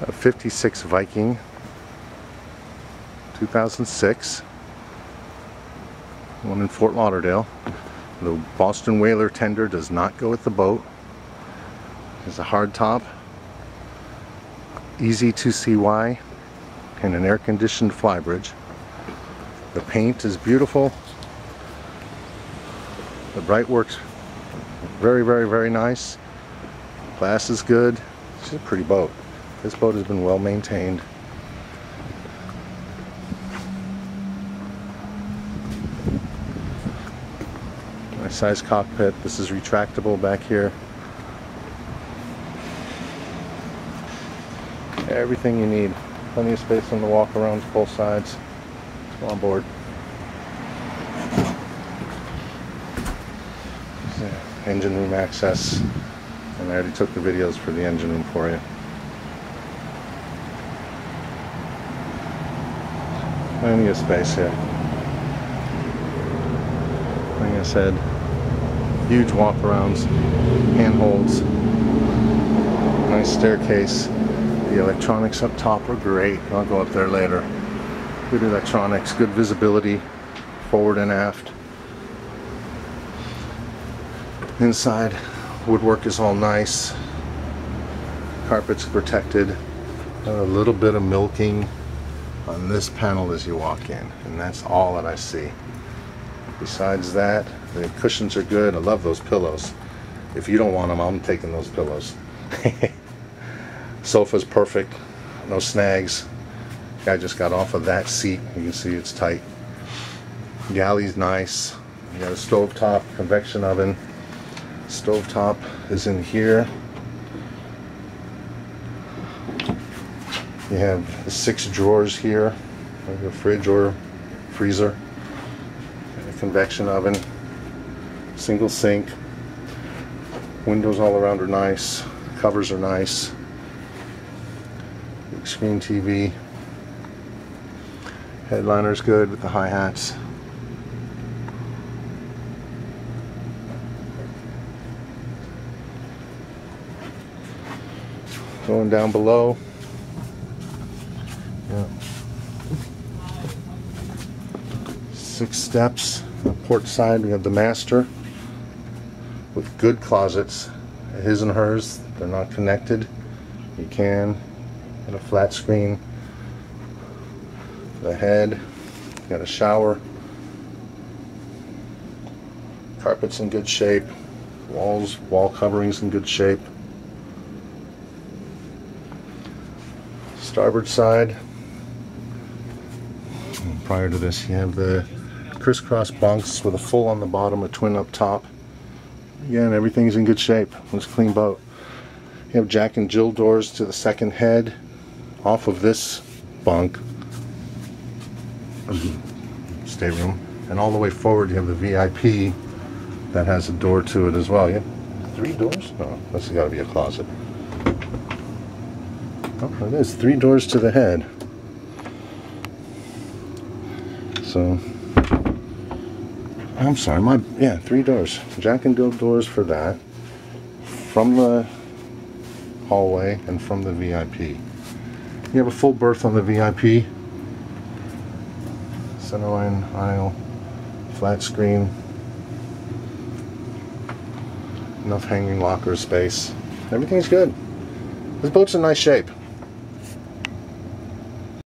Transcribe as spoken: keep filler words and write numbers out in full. It's a fifty-six Viking, two thousand six, one in Fort Lauderdale. The Boston Whaler tender does not go with the boat. There's a hard top, easy to see why, and an air-conditioned flybridge. The paint is beautiful. The bright works very, very, very nice. Glass is good. It's a pretty boat. This boat has been well maintained. Nice size cockpit. This is retractable back here. Everything you need. Plenty of space on the walk around both sides. Go on board. Engine room access. And I already took the videos for the engine room for you. Plenty of space here. Like I said, huge walk-arounds, handholds, nice staircase. The electronics up top are great. I'll go up there later. Good electronics, good visibility, forward and aft. Inside, woodwork is all nice. Carpet's protected. A little bit of milking on this panel as you walk in, and that's all that I see. Besides that, the cushions are good. I love those pillows. If you don't want them, I'm taking those pillows. Sofa's perfect. No snags. Guy just got off of that seat. You can see it's tight. Galley's nice. You got a stovetop, convection oven. Stovetop is in here. You have the six drawers here, like a fridge or freezer, and a convection oven, single sink. Windows all around are nice. Covers are nice. Big screen T V. Headliner's good with the hi-hats. Going down below. Yeah. Six steps. On the port side we have the master with good closets. His and hers. They're not connected. You can. And a flat screen. The head. Got a shower. Carpet's in good shape. Walls, wall coverings in good shape. Starboard side. And prior to this, you have the crisscross bunks with a full on the bottom, a twin up top. Again, everything's in good shape. It's a clean boat. You have Jack and Jill doors to the second head off of this bunk stateroom, and all the way forward you have the V I P that has a door to it as well. You have three doors? No, that's got to be a closet. Oh, it is. Three doors to the head. So, I'm sorry, my, yeah, three doors. Jack and Jill doors for that. From the hallway and from the V I P. You have a full berth on the V I P. Centerline aisle, flat screen. Enough hanging locker space. Everything's good. This boat's in nice shape.